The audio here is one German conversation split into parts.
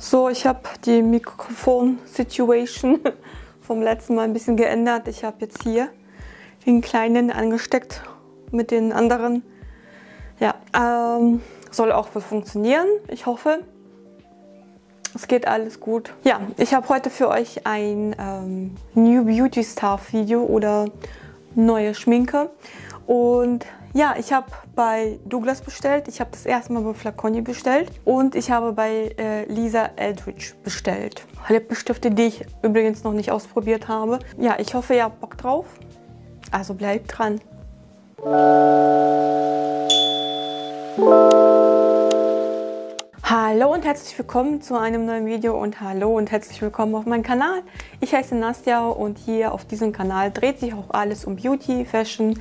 So, ich habe die Mikrofon-Situation vom letzten Mal ein bisschen geändert. Ich habe jetzt hier den kleinen angesteckt mit den anderen. Ja, soll auch wohl funktionieren. Ich hoffe, es geht alles gut. Ja, ich habe heute für euch ein New Beauty Stuff Video oder neue Schminke. Und ja, ich habe bei Douglas bestellt, ich habe das erste Mal bei Flaconi bestellt und ich habe bei Lisa Eldridge bestellt. Lippenstifte, die ich übrigens noch nicht ausprobiert habe. Ja, ich hoffe, ihr habt Bock drauf. Also bleibt dran. Hallo und herzlich willkommen zu einem neuen Video und hallo und herzlich willkommen auf meinem Kanal. Ich heiße Nastja und hier auf diesem Kanal dreht sich auch alles um Beauty, Fashion,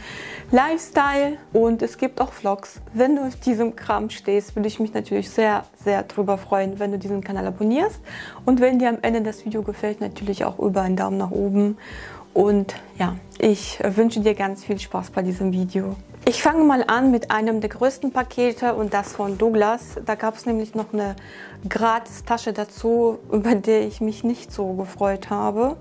Lifestyle und es gibt auch Vlogs. Wenn du auf diesem Kram stehst, würde ich mich natürlich sehr, sehr drüber freuen, wenn du diesen Kanal abonnierst. Und wenn dir am Ende das Video gefällt, natürlich auch über einen Daumen nach oben. Und ja, ich wünsche dir ganz viel Spaß bei diesem Video. Ich fange mal an mit einem der größten Pakete und das von Douglas. Da gab es nämlich noch eine Gratis-Tasche dazu, über die ich mich nicht so gefreut habe.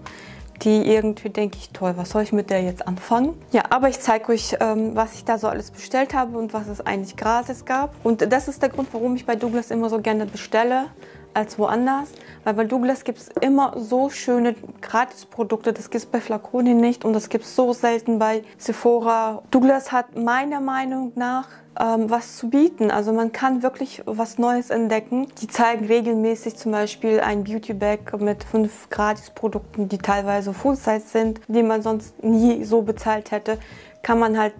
Die irgendwie denke ich, toll, was soll ich mit der jetzt anfangen? Ja, aber ich zeige euch, was ich da so alles bestellt habe und was es eigentlich gratis gab. Und das ist der Grund, warum ich bei Douglas immer so gerne bestelle als woanders, weil bei Douglas gibt es immer so schöne Gratisprodukte, das gibt es bei Flaconi nicht und das gibt es so selten bei Sephora. Douglas hat meiner Meinung nach was zu bieten, also man kann wirklich was Neues entdecken. Die zeigen regelmäßig zum Beispiel ein Beauty Bag mit 5 Gratisprodukten, die teilweise Full Size sind, die man sonst nie so bezahlt hätte. Kann man halt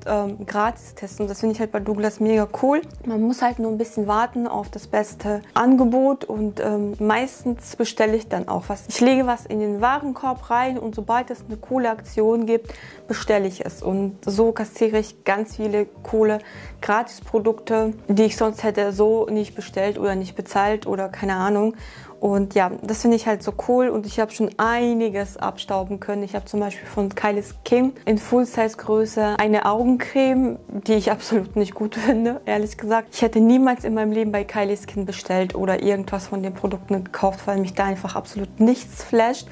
gratis testen. Das finde ich halt bei Douglas mega cool. Man muss halt nur ein bisschen warten auf das beste Angebot und meistens bestelle ich dann auch was. Ich lege was in den Warenkorb rein und sobald es eine coole Aktion gibt, bestelle ich es. Und so kassiere ich ganz viele coole Gratisprodukte, die ich sonst hätte so nicht bestellt oder nicht bezahlt oder keine Ahnung. Und ja, das finde ich halt so cool und ich habe schon einiges abstauben können. Ich habe zum Beispiel von Kylie Skin in Full-Size-Größe eine Augencreme, die ich absolut nicht gut finde, ehrlich gesagt. Ich hätte niemals in meinem Leben bei Kylie Skin bestellt oder irgendwas von den Produkten gekauft, weil mich da einfach absolut nichts flasht.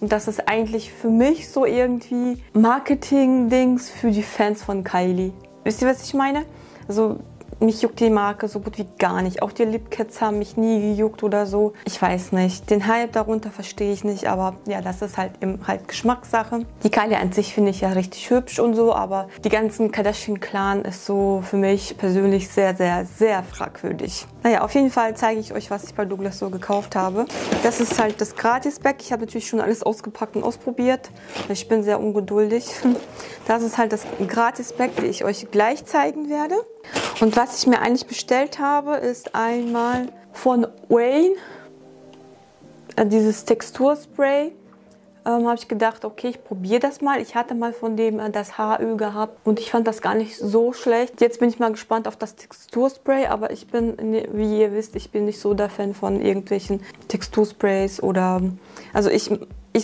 Und das ist eigentlich für mich so irgendwie Marketing-Dings für die Fans von Kylie. Wisst ihr, was ich meine? Also, mich juckt die Marke so gut wie gar nicht. Auch die Lipkits haben mich nie gejuckt oder so. Ich weiß nicht. Den Hype darunter verstehe ich nicht, aber ja, das ist halt eben halt Geschmackssache. Die Kylie an sich finde ich ja richtig hübsch und so, aber die ganzen Kardashian-Clan ist so für mich persönlich sehr, sehr, sehr fragwürdig. Naja, auf jeden Fall zeige ich euch, was ich bei Douglas so gekauft habe. Das ist halt das Gratis-Bag. Ich habe natürlich schon alles ausgepackt und ausprobiert. Ich bin sehr ungeduldig. Das ist halt das Gratis-Bag, die ich euch gleich zeigen werde. Und was ich mir eigentlich bestellt habe, ist einmal von Wayne dieses Texturspray. Habe ich gedacht, okay, ich probiere das mal. Ich hatte mal von dem das HÖ gehabt und ich fand das gar nicht so schlecht. Jetzt bin ich mal gespannt auf das Texturspray, aber ich bin, wie ihr wisst, ich bin nicht so der Fan von irgendwelchen Textursprays oder... Also ich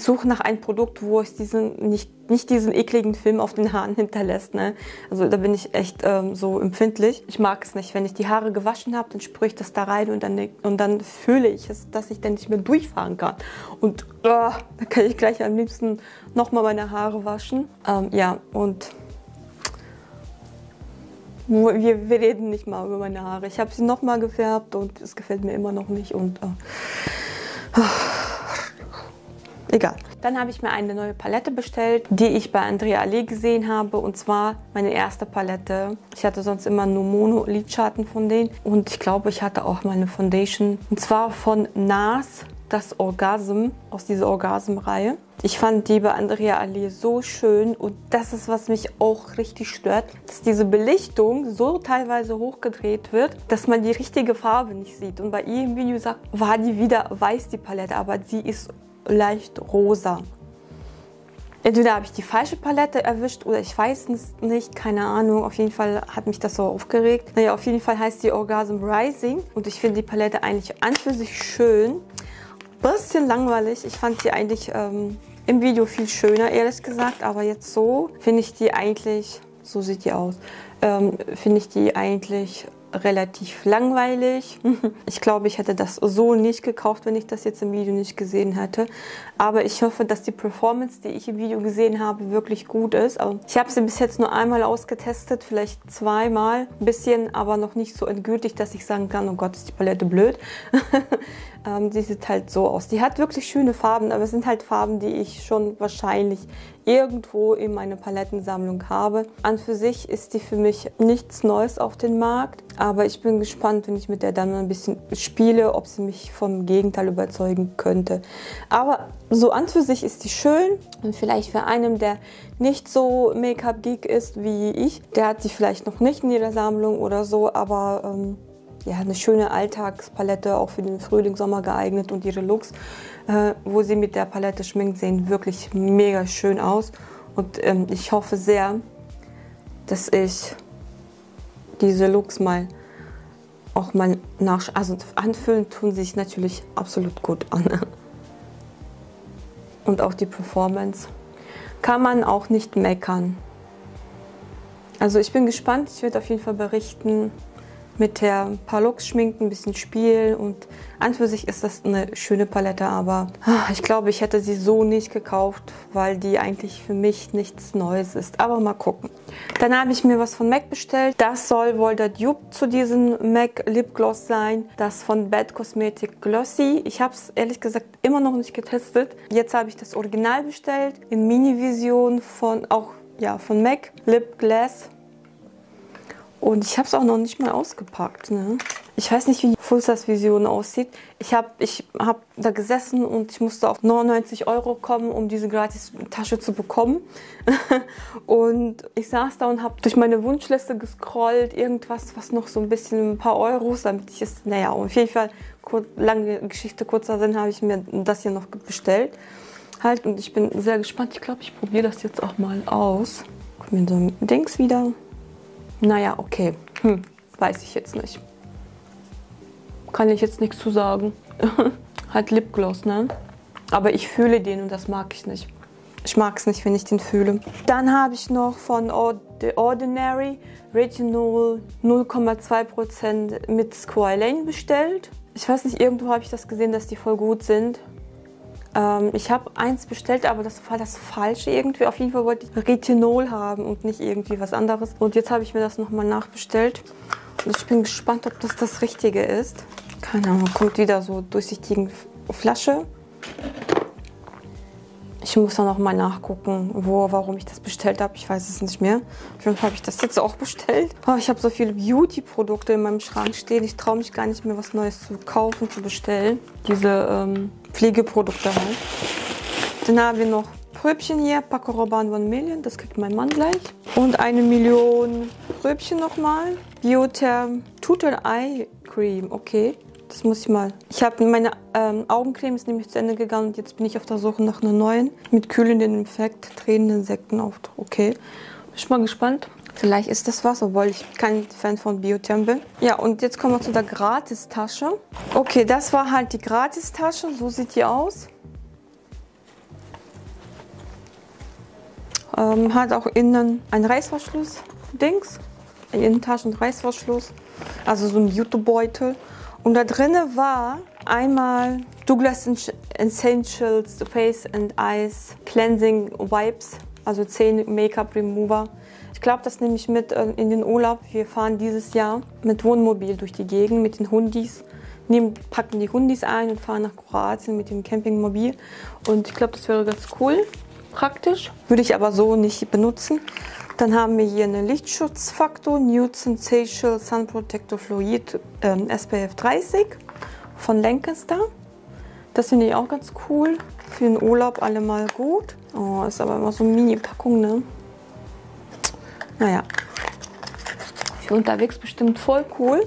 suche nach einem Produkt, wo es nicht diesen ekligen Film auf den Haaren hinterlässt. Ne? Also da bin ich echt so empfindlich. Ich mag es nicht. Wenn ich die Haare gewaschen habe, dann sprühe ich das da rein und dann fühle ich es, dass ich dann nicht mehr durchfahren kann. Und da kann ich gleich am liebsten nochmal meine Haare waschen. Ja, und wir reden nicht mal über meine Haare. Ich habe sie nochmal gefärbt und es gefällt mir immer noch nicht. Und egal. Dann habe ich mir eine neue Palette bestellt, die ich bei Andrea Ali gesehen habe. Und zwar meine erste Palette. Ich hatte sonst immer nur Mono-Lidschatten von denen. Und ich glaube, ich hatte auch mal eine Foundation. Und zwar von Nars, das Orgasm, aus dieser Orgasm-Reihe. Ich fand die bei Andrea Ali so schön. Und das ist, was mich auch richtig stört, dass diese Belichtung so teilweise hochgedreht wird, dass man die richtige Farbe nicht sieht. Und bei ihr im Video sagt, war die wieder weiß, die Palette. Aber die ist leicht rosa. Entweder habe ich die falsche Palette erwischt oder ich weiß es nicht, keine Ahnung. Auf jeden Fall hat mich das so aufgeregt. Naja, auf jeden Fall heißt die Orgasm Rising und ich finde die Palette eigentlich an für sich schön. Bisschen langweilig. Ich fand sie eigentlich im Video viel schöner, ehrlich gesagt. Aber jetzt so finde ich die eigentlich, so sieht die aus, finde ich die eigentlich relativ langweilig. Ich glaube, ich hätte das so nicht gekauft, wenn ich das jetzt im Video nicht gesehen hätte. Aber ich hoffe, dass die Performance, die ich im Video gesehen habe, wirklich gut ist. Also ich habe sie bis jetzt nur einmal ausgetestet, vielleicht zweimal. Ein bisschen, aber noch nicht so endgültig, dass ich sagen kann, oh Gott, ist die Palette blöd. Die sieht halt so aus. Die hat wirklich schöne Farben, aber es sind halt Farben, die ich schon wahrscheinlich irgendwo in meiner Palettensammlung habe. An für sich ist die für mich nichts Neues auf dem Markt, aber ich bin gespannt, wenn ich mit der dann mal ein bisschen spiele, ob sie mich vom Gegenteil überzeugen könnte. Aber so an für sich ist die schön und vielleicht für einen, der nicht so Make-up-Geek ist wie ich, der hat sie vielleicht noch nicht in ihrer Sammlung oder so, aber ja, eine schöne Alltagspalette, auch für den Frühling, Sommer geeignet, und ihre Looks, wo sie mit der Palette schminkt, sehen wirklich mega schön aus. Und ich hoffe sehr, dass ich diese Looks mal auch mal nach... Also anfühlen tun sich natürlich absolut gut an. Und auch die Performance kann man auch nicht meckern. Also ich bin gespannt, ich werde auf jeden Fall berichten, mit ein paar Looks schminken, ein bisschen spielen, und an für sich ist das eine schöne Palette, aber ich glaube, ich hätte sie so nicht gekauft, weil die eigentlich für mich nichts Neues ist. Aber mal gucken. Dann habe ich mir was von MAC bestellt. Das soll wohl der Dupe zu diesem MAC Lip Gloss sein. Das von Bad Cosmetic Glossy. Ich habe es ehrlich gesagt immer noch nicht getestet. Jetzt habe ich das Original bestellt. In Mini-Vision von MAC Lip Glass. Und ich habe es auch noch nicht mal ausgepackt. Ne? Ich weiß nicht, wie die Full-Size-Vision aussieht. Ich hab da gesessen und ich musste auf 99 € kommen, um diese Gratis-Tasche zu bekommen. Und ich saß da und habe durch meine Wunschliste gescrollt. Irgendwas, was noch so ein bisschen ein paar Euros, damit ich es... Naja, auf jeden Fall, lange Geschichte, kurzer Sinn, habe ich mir das hier noch bestellt. Halt, und ich bin sehr gespannt. Ich glaube, ich probiere das jetzt auch mal aus. Guck mir so ein Dings wieder... Naja, okay. Weiß ich jetzt nicht. Kann ich jetzt nichts zu sagen. Halt Lipgloss, ne? Aber ich fühle den und das mag ich nicht. Ich mag es nicht, wenn ich den fühle. Dann habe ich noch von The Ordinary Retinol 0,2% mit Squalane bestellt. Ich weiß nicht, irgendwo habe ich das gesehen, dass die voll gut sind. Ich habe eins bestellt, aber das war das Falsche irgendwie. Auf jeden Fall wollte ich Retinol haben und nicht irgendwie was anderes. Und jetzt habe ich mir das nochmal nachbestellt. Und ich bin gespannt, ob das das Richtige ist. Keine Ahnung, kommt wieder so durchsichtige Flasche. Ich muss da nochmal nachgucken, warum ich das bestellt habe. Ich weiß es nicht mehr. Auf jeden Fall habe ich das jetzt auch bestellt. Oh, ich habe so viele Beauty-Produkte in meinem Schrank stehen. Ich traue mich gar nicht mehr, was Neues zu kaufen, zu bestellen. Diese... Pflegeprodukte halt. Dann haben wir noch Pröbchen hier, Paco Rabanne 1 Million, das kriegt mein Mann gleich. Und 1 Million Pröbchen nochmal. Biotherm Total Eye Cream, okay, das muss ich mal. Ich habe meine Augencreme ist nämlich zu Ende gegangen und jetzt bin ich auf der Suche nach einer neuen. Mit kühlenden Effekt, tränenden Insektenaufdruck, okay. Bin ich mal gespannt. Vielleicht ist das was, obwohl ich kein Fan von Biotherm bin. Ja, und jetzt kommen wir zu der Gratistasche. Okay, das war halt die Gratistasche. So sieht die aus. Hat auch innen einen Reißverschluss-Dings. Ein Innentaschen-Reißverschluss. Also so ein Jutebeutel. Und da drinnen war einmal Douglas Essentials Face and Eyes Cleansing Wipes. Also 10 Make-up Remover. Ich glaube, das nehme ich mit in den Urlaub. Wir fahren dieses Jahr mit Wohnmobil durch die Gegend, mit den Hundis. Packen die Hundis ein und fahren nach Kroatien mit dem Campingmobil. Und ich glaube, das wäre ganz cool, praktisch. Würde ich aber so nicht benutzen. Dann haben wir hier einen Lichtschutzfaktor, Nude Sensational Sun Protector Fluid SPF 30 von Lancaster. Das finde ich auch ganz cool. Für den Urlaub allemal gut. Oh, ist aber immer so eine Mini-Packung, ne? Naja, für unterwegs bestimmt voll cool.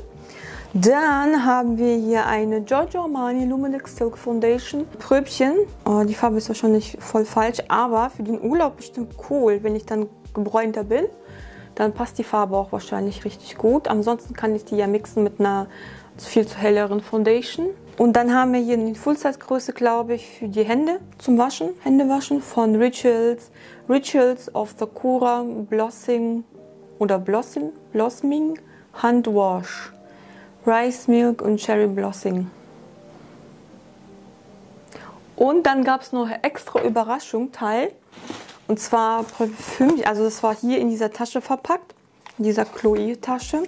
Dann haben wir hier eine Giorgio Armani Luminous Silk Foundation Pröbchen. Oh, die Farbe ist wahrscheinlich voll falsch, aber für den Urlaub bestimmt cool. Wenn ich dann gebräunter bin, dann passt die Farbe auch wahrscheinlich richtig gut. Ansonsten kann ich die ja mixen mit einer viel zu helleren Foundation. Und dann haben wir hier eine Full-Size-Größe, glaube ich, für die Hände zum Waschen, Händewaschen von Rituals. Rituals of the Cura Blossing oder Blossoming Hand Wash. Rice Milk und Cherry Blossom. Und dann gab es noch eine extra Überraschung Teil. Und zwar Parfüm, also das war hier in dieser Tasche verpackt. In dieser Chloe Tasche.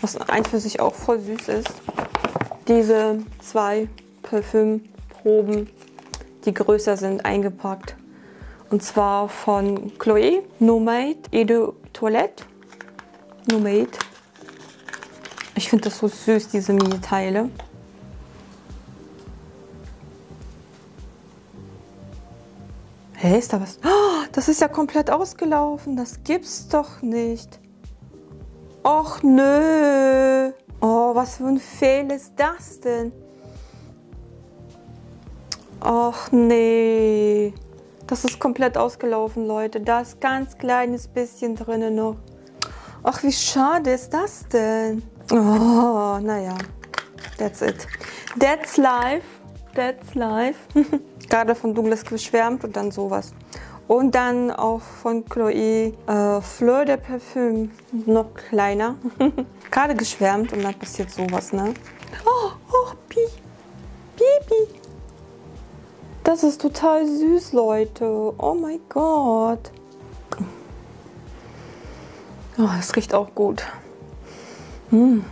Was ein für sich auch voll süß ist. Diese zwei Parfümproben, die größer sind, eingepackt. Und zwar von Chloe, Nomade Eau de Toilette. Nomade. Ich finde das so süß, diese Mini-Teile. Hä, ist da was? Oh, das ist ja komplett ausgelaufen. Das gibt's doch nicht. Och, nö. Oh, was für ein Fehl ist das denn? Och, nee. Das ist komplett ausgelaufen, Leute. Da ist ganz kleines bisschen drin noch. Ach, wie schade ist das denn? Oh, naja. That's it. That's life. That's life. Gerade von Douglas geschwärmt und dann sowas. Und dann auch von Chloé Fleur de Parfüm. Noch kleiner. Gerade geschwärmt und dann passiert sowas, ne? Oh, oh, Pipi. Das ist total süß, Leute. Oh mein Gott. Oh, das riecht auch gut. Hm.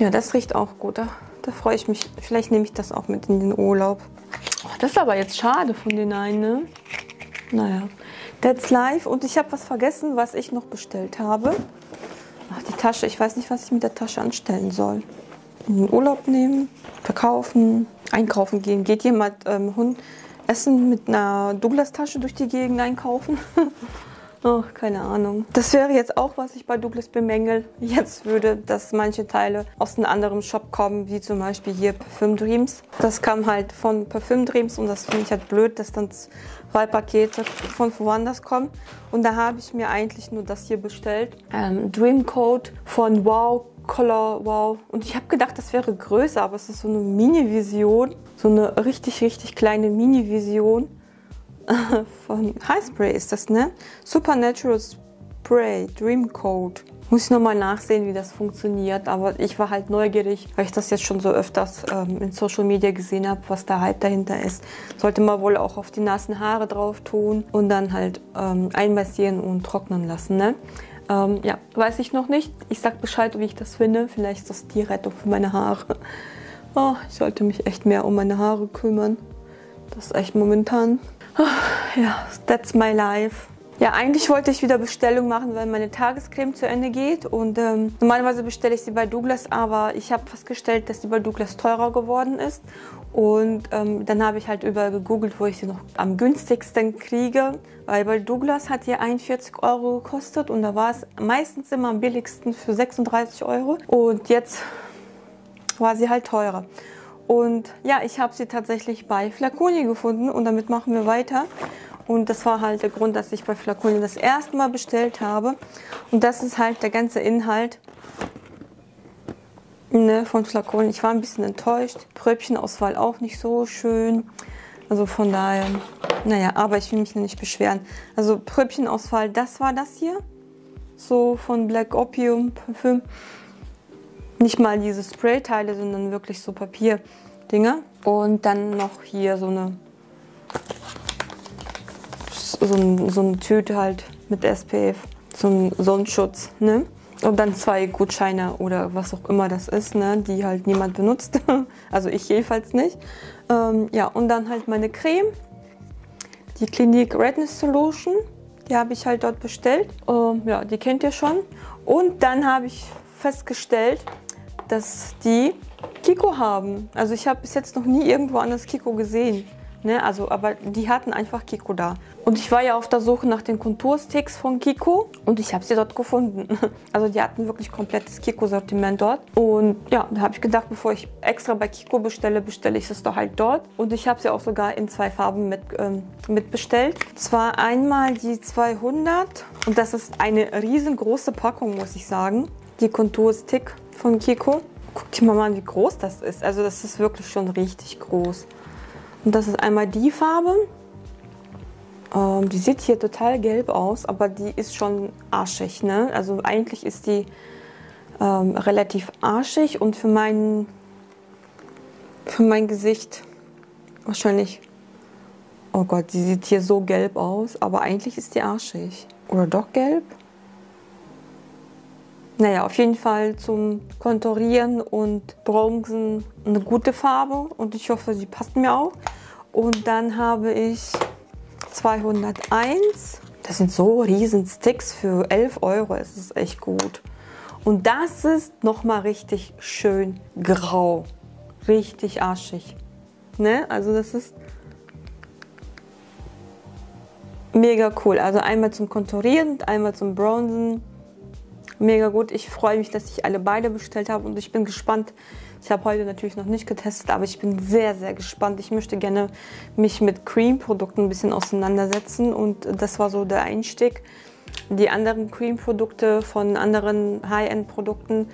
Ja, das riecht auch gut. Da freue ich mich. Vielleicht nehme ich das auch mit in den Urlaub. Oh, das ist aber jetzt schade von den einen, ne? Naja, that's life. Und ich habe was vergessen, was ich noch bestellt habe. Ach, die Tasche. Ich weiß nicht, was ich mit der Tasche anstellen soll. In den Urlaub nehmen, verkaufen, einkaufen gehen. Geht jemand Hund essen mit einer Douglas-Tasche durch die Gegend einkaufen? Oh, keine Ahnung. Das wäre jetzt auch, was ich bei Douglas bemängel. Jetzt würde, dass manche Teile aus einem anderen Shop kommen, wie zum Beispiel hier Parfüm Dreams. Das kam halt von Parfüm Dreams und das finde ich halt blöd, dass dann zwei Pakete von woanders kommen. Und da habe ich mir eigentlich nur das hier bestellt. Dream Code von Wow, Color WOW. Und ich habe gedacht, das wäre größer, aber es ist so eine Mini-Vision. So eine richtig, richtig kleine Mini-Vision. Von Highspray ist das, ne? Supernatural Spray, Dream Code. Muss ich nochmal nachsehen, wie das funktioniert. Aber ich war halt neugierig, weil ich das jetzt schon so öfters in Social Media gesehen habe, was der Hype dahinter ist. Sollte man wohl auch auf die nassen Haare drauf tun und dann halt einmassieren und trocknen lassen, ne? Ja, weiß ich noch nicht. Ich sag Bescheid, wie ich das finde. Vielleicht ist das die Rettung für meine Haare. Oh, ich sollte mich echt mehr um meine Haare kümmern. Das ist echt momentan. Ja, that's my life. Ja, eigentlich wollte ich wieder Bestellung machen, weil meine Tagescreme zu Ende geht. Und normalerweise bestelle ich sie bei Douglas, aber ich habe festgestellt, dass sie bei Douglas teurer geworden ist. Und dann habe ich halt überall gegoogelt, wo ich sie noch am günstigsten kriege. Weil bei Douglas hat hier 41 Euro gekostet und da war es meistens immer am billigsten für 36 Euro. Und jetzt war sie halt teurer. Und ja, ich habe sie tatsächlich bei Flaconi gefunden und damit machen wir weiter. Und das war halt der Grund, dass ich bei Flaconi das erste Mal bestellt habe. Und das ist halt der ganze Inhalt, ne, von Flaconi. Ich war ein bisschen enttäuscht. Pröbchenauswahl auch nicht so schön. Also von daher, naja, aber ich will mich nicht beschweren. Also Pröbchenauswahl, das war das hier. So von Black Opium Parfüm. Nicht mal diese Sprayteile, sondern wirklich so Papierdinger. Und dann noch hier so eine Tüte halt mit SPF, so ein Sonnenschutz, ne? Und dann zwei Gutscheine oder was auch immer das ist, ne? Die halt niemand benutzt, also ich jedenfalls nicht. Ja, und dann halt meine Creme, die Clinique Redness Solution, die habe ich halt dort bestellt. Ja, die kennt ihr schon. Und dann habe ich festgestellt, dass die Kiko haben. Also ich habe bis jetzt noch nie irgendwo anders Kiko gesehen. Ne? Also, aber die hatten einfach Kiko da. Und ich war ja auf der Suche nach den Kontursticks von Kiko und ich habe sie dort gefunden. Also die hatten wirklich komplettes Kiko-Sortiment dort. Und ja, da habe ich gedacht, bevor ich extra bei Kiko bestelle, bestelle ich es doch halt dort. Und ich habe sie auch sogar in zwei Farben mitbestellt. Zwar einmal die 200 und das ist eine riesengroße Packung, muss ich sagen. Die Konturstick von Kiko. Guck dir mal an, wie groß das ist. Also das ist wirklich schon richtig groß. Und das ist einmal die Farbe. Die sieht hier total gelb aus, aber die ist schon arschig, ne? Also eigentlich ist die relativ arschig und für mein Gesicht wahrscheinlich... Oh Gott, die sieht hier so gelb aus, aber eigentlich ist die arschig. Oder doch gelb? Naja, auf jeden Fall zum Konturieren und Bronzen eine gute Farbe und ich hoffe, sie passt mir auch. Und dann habe ich 201. Das sind so riesen Sticks für 11 Euro, es ist echt gut. Und das ist nochmal richtig schön grau, richtig arschig. Ne? Also das ist mega cool. Also einmal zum Konturieren und einmal zum Bronzen. Mega gut. Ich freue mich, dass ich alle beide bestellt habe und ich bin gespannt. Ich habe heute natürlich noch nicht getestet, aber ich bin sehr, sehr gespannt. Ich möchte gerne mich mit Cream-Produkten ein bisschen auseinandersetzen und das war so der Einstieg. Die anderen Cream-Produkte von anderen High-End-Produkten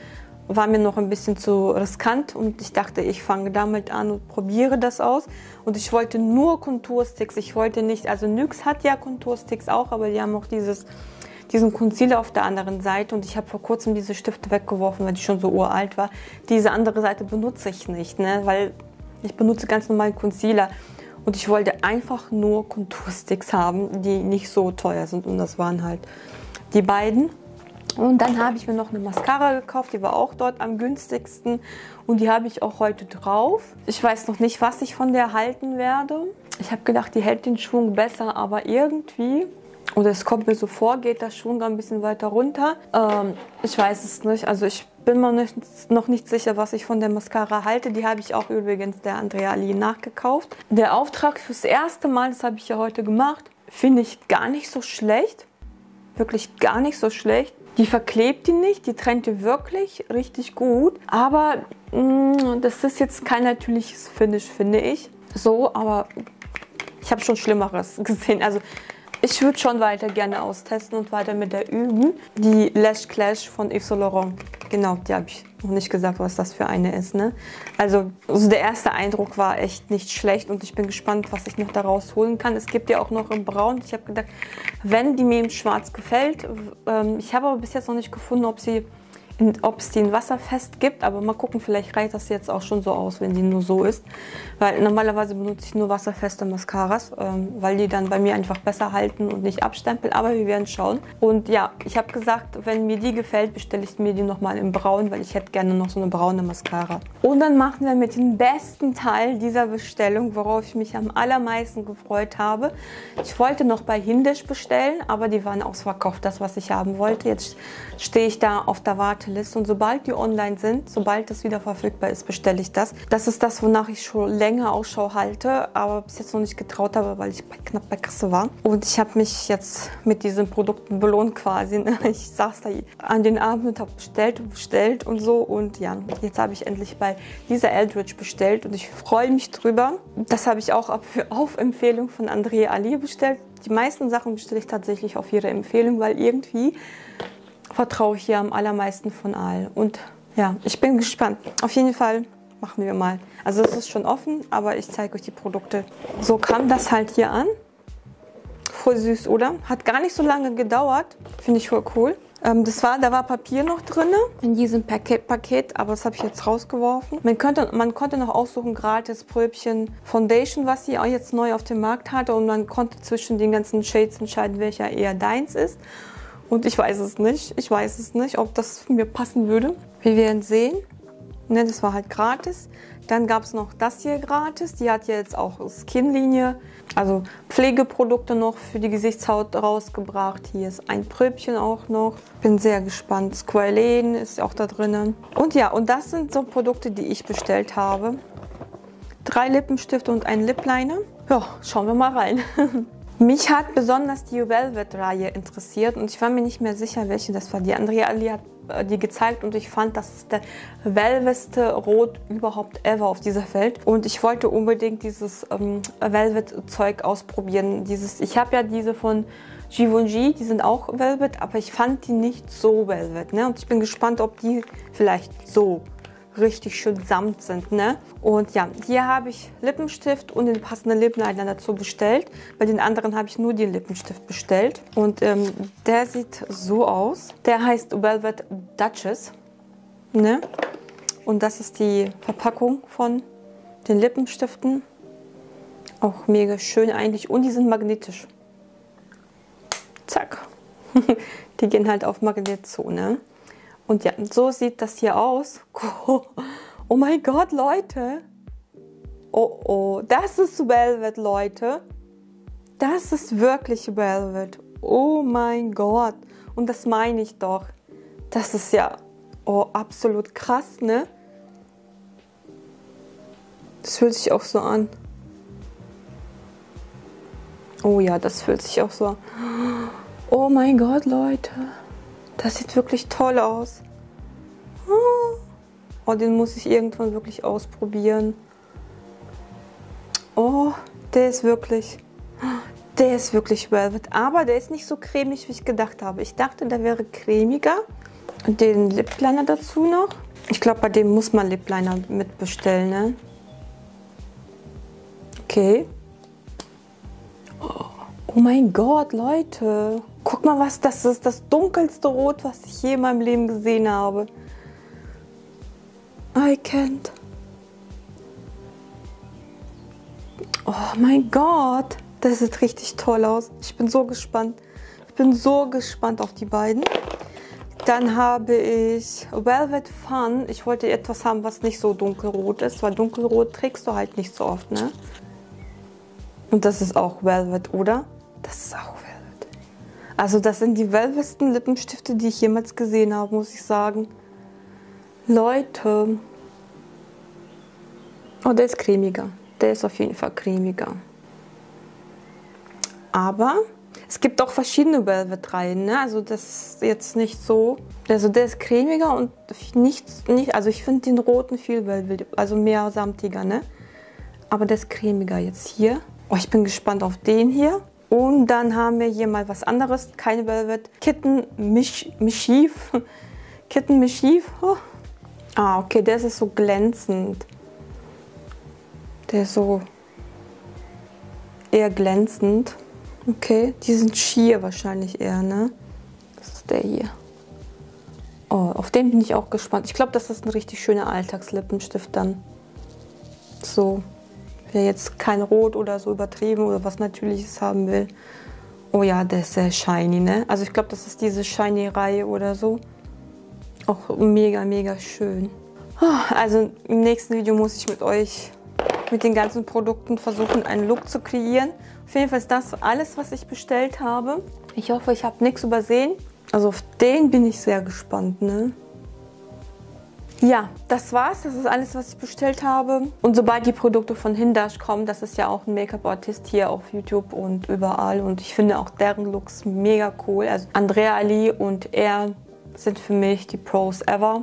war mir noch ein bisschen zu riskant und ich dachte, ich fange damit an und probiere das aus. Und ich wollte nur Kontursticks, ich wollte nicht, also NYX hat ja Kontursticks auch, aber die haben auch diesen Concealer auf der anderen Seite und ich habe vor kurzem diese Stifte weggeworfen, weil die schon so uralt war. Diese andere Seite benutze ich nicht, ne? Weil ich benutze ganz normalen Concealer und ich wollte einfach nur Kontursticks haben, die nicht so teuer sind und das waren halt die beiden. Und dann habe ich mir noch eine Mascara gekauft, die war auch dort am günstigsten und die habe ich auch heute drauf. Ich weiß noch nicht, was ich von der halten werde. Ich habe gedacht, die hält den Schwung besser, aber irgendwie... Oder es kommt mir so vor, geht der Schwung ein bisschen weiter runter. Ich weiß es nicht. Also ich bin mir noch nicht sicher, was ich von der Mascara halte. Die habe ich auch übrigens der Andrea Ali nachgekauft. Der Auftrag fürs erste Mal, das habe ich ja heute gemacht, finde ich gar nicht so schlecht. Wirklich gar nicht so schlecht. Die verklebt die nicht, die trennt die wirklich richtig gut. Aber das ist jetzt kein natürliches Finish, finde ich. So, aber ich habe schon Schlimmeres gesehen. Also... Ich würde schon weiter gerne austesten und weiter mit der üben. Die Lash Clash von Yves Saint Laurent. Genau, die habe ich noch nicht gesagt, was das für eine ist. Ne? Also der erste Eindruck war echt nicht schlecht und ich bin gespannt, was ich noch daraus holen kann. Es gibt ja auch noch im Braun. Ich habe gedacht, wenn die mir im Schwarz gefällt. Ich habe aber bis jetzt noch nicht gefunden, ob es die in wasserfest gibt, aber mal gucken, vielleicht reicht das jetzt auch schon so aus, wenn die nur so ist. Weil normalerweise benutze ich nur wasserfeste Mascaras, weil die dann bei mir einfach besser halten und nicht abstempeln, aber wir werden schauen. Und ja, ich habe gesagt, wenn mir die gefällt, bestelle ich mir die nochmal in Braun, weil ich hätte gerne noch so eine braune Mascara. Und dann machen wir mit dem besten Teil dieser Bestellung, worauf ich mich am allermeisten gefreut habe. Ich wollte noch bei Hindash bestellen, aber die waren ausverkauft, das was ich haben wollte. Jetzt stehe ich da auf der Warte. Und sobald die online sind, sobald das wieder verfügbar ist, bestelle ich das. Das ist das, wonach ich schon länger Ausschau halte, aber bis jetzt noch nicht getraut habe, weil ich knapp bei Kasse war. Und ich habe mich jetzt mit diesen Produkten belohnt quasi. Ich saß da an den Abend und habe bestellt und so. Und ja, jetzt habe ich endlich bei Lisa Eldridge bestellt und ich freue mich drüber. Das habe ich auch auf Empfehlung von Andrea Ali bestellt. Die meisten Sachen bestelle ich tatsächlich auf ihre Empfehlung, weil irgendwie... vertraue ich hier am allermeisten von allen. Und ja, ich bin gespannt. Auf jeden Fall machen wir mal. Also es ist schon offen, aber ich zeige euch die Produkte. So kam das halt hier an. Voll süß, oder? Hat gar nicht so lange gedauert. Finde ich voll cool. Da war Papier noch drin in diesem Paket, aber das habe ich jetzt rausgeworfen. Man konnte noch aussuchen, gratis Pröbchen Foundation, was sie auch jetzt neu auf dem Markt hatte. Und man konnte zwischen den ganzen Shades entscheiden, welcher eher deins ist. Und ich weiß es nicht, ob das mir passen würde. Wir werden sehen. Ne, das war halt gratis. Dann gab es noch das hier gratis. Die hat jetzt auch Skinlinie, also Pflegeprodukte noch für die Gesichtshaut rausgebracht. Hier ist ein Pröbchen auch noch. Bin sehr gespannt. Squalane ist auch da drinnen. Und ja, und das sind so Produkte, die ich bestellt habe. 3 Lippenstifte und ein Lip Liner. Ja, schauen wir mal rein. Mich hat besonders die Velvet-Reihe interessiert und ich war mir nicht mehr sicher, welche das war. Die Andrea Ali hat die gezeigt und ich fand, das ist der velvetste Rot überhaupt ever auf dieser Welt. Und ich wollte unbedingt dieses Velvet-Zeug ausprobieren. Ich habe ja diese von Givenchy, die sind auch Velvet, aber ich fand die nicht so Velvet. Ne? Und ich bin gespannt, ob die vielleicht so richtig schön samt sind, ne? Und ja, hier habe ich Lippenstift und den passenden Lippenliner dazu bestellt. Bei den anderen habe ich nur den Lippenstift bestellt. Und der sieht so aus. Der heißt Velvet Duchess. Ne? Und das ist die Verpackung von den Lippenstiften. Auch mega schön eigentlich. Und die sind magnetisch. Zack. Die gehen halt auf Magnet zu, ne? Und ja, so sieht das hier aus. Oh mein Gott, Leute. Oh, oh. Das ist Velvet, Leute. Das ist wirklich Velvet. Oh mein Gott. Und das meine ich doch. Das ist ja absolut krass, ne? Das fühlt sich auch so an. Oh ja, das fühlt sich auch so an. Oh mein Gott, Leute. Das sieht wirklich toll aus. Oh, den muss ich irgendwann wirklich ausprobieren. Oh, der ist wirklich Velvet. Aber der ist nicht so cremig, wie ich gedacht habe. Ich dachte, der wäre cremiger. Und den Lip Liner dazu noch. Ich glaube, bei dem muss man Lip Liner mitbestellen, ne? Okay. Oh mein Gott, Leute. Guck mal, was das ist. Das dunkelste Rot, was ich je in meinem Leben gesehen habe. I can't. Oh mein Gott. Das sieht richtig toll aus. Ich bin so gespannt. Ich bin so gespannt auf die beiden. Dann habe ich Velvet Fun. Ich wollte etwas haben, was nicht so dunkelrot ist, weil dunkelrot trägst du halt nicht so oft, ne? Und das ist auch Velvet, oder? Das ist auch Velvet. Also das sind die velvetsten Lippenstifte, die ich jemals gesehen habe, muss ich sagen. Leute. Oh, der ist cremiger. Der ist auf jeden Fall cremiger. Aber es gibt auch verschiedene Velvet-Reihen, ne? Also das ist jetzt nicht so. Also der ist cremiger und nicht also ich finde den roten viel Velvet, also mehr samtiger, ne? Aber der ist cremiger jetzt hier. Oh, ich bin gespannt auf den hier. Und dann haben wir hier mal was anderes. Keine Velvet. Kitten-Mischief. Kitten-Mischief. Oh. Ah, okay, der ist so glänzend. Der ist so eher glänzend. Okay, die sind schier wahrscheinlich eher, ne? Das ist der hier. Oh, auf den bin ich auch gespannt. Ich glaube, das ist ein richtig schöner Alltagslippenstift dann. So. Wer jetzt kein Rot oder so übertrieben oder was Natürliches haben will. Oh ja, der ist sehr shiny, ne? Also ich glaube, das ist diese Shiny-Reihe oder so. Auch mega, mega schön. Oh, also im nächsten Video muss ich mit euch mit den ganzen Produkten versuchen, einen Look zu kreieren. Auf jeden Fall ist das alles, was ich bestellt habe. Ich hoffe, ich habe nichts übersehen. Also auf den bin ich sehr gespannt, ne? Ja, das war's. Das ist alles, was ich bestellt habe. Und sobald die Produkte von Hindash kommen, das ist ja auch ein Make-up-Artist hier auf YouTube und überall. Und ich finde auch deren Looks mega cool. Also Andrea Ali und er sind für mich die Pros ever.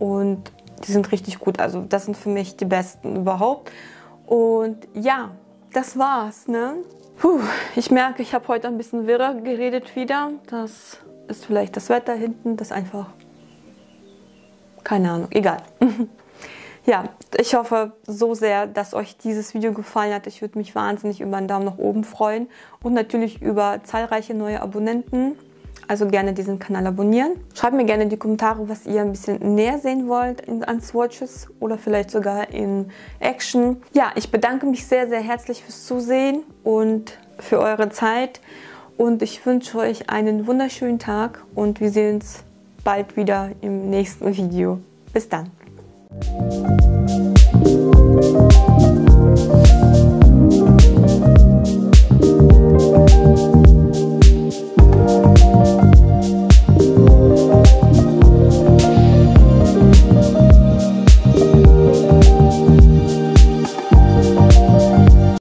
Und die sind richtig gut. Also das sind für mich die besten überhaupt. Und ja, das war's, ne? Puh, ich merke, ich habe heute ein bisschen wirrer geredet wieder. Das ist vielleicht das Wetter hinten, das einfach... Keine Ahnung, egal. Ja, ich hoffe so sehr, dass euch dieses Video gefallen hat. Ich würde mich wahnsinnig über einen Daumen nach oben freuen. Und natürlich über zahlreiche neue Abonnenten. Also gerne diesen Kanal abonnieren. Schreibt mir gerne in die Kommentare, was ihr ein bisschen näher sehen wollt an Swatches oder vielleicht sogar in Action. Ja, ich bedanke mich sehr, sehr herzlich fürs Zusehen und für eure Zeit. Und ich wünsche euch einen wunderschönen Tag und wir sehen uns bald wieder im nächsten Video. Bis dann.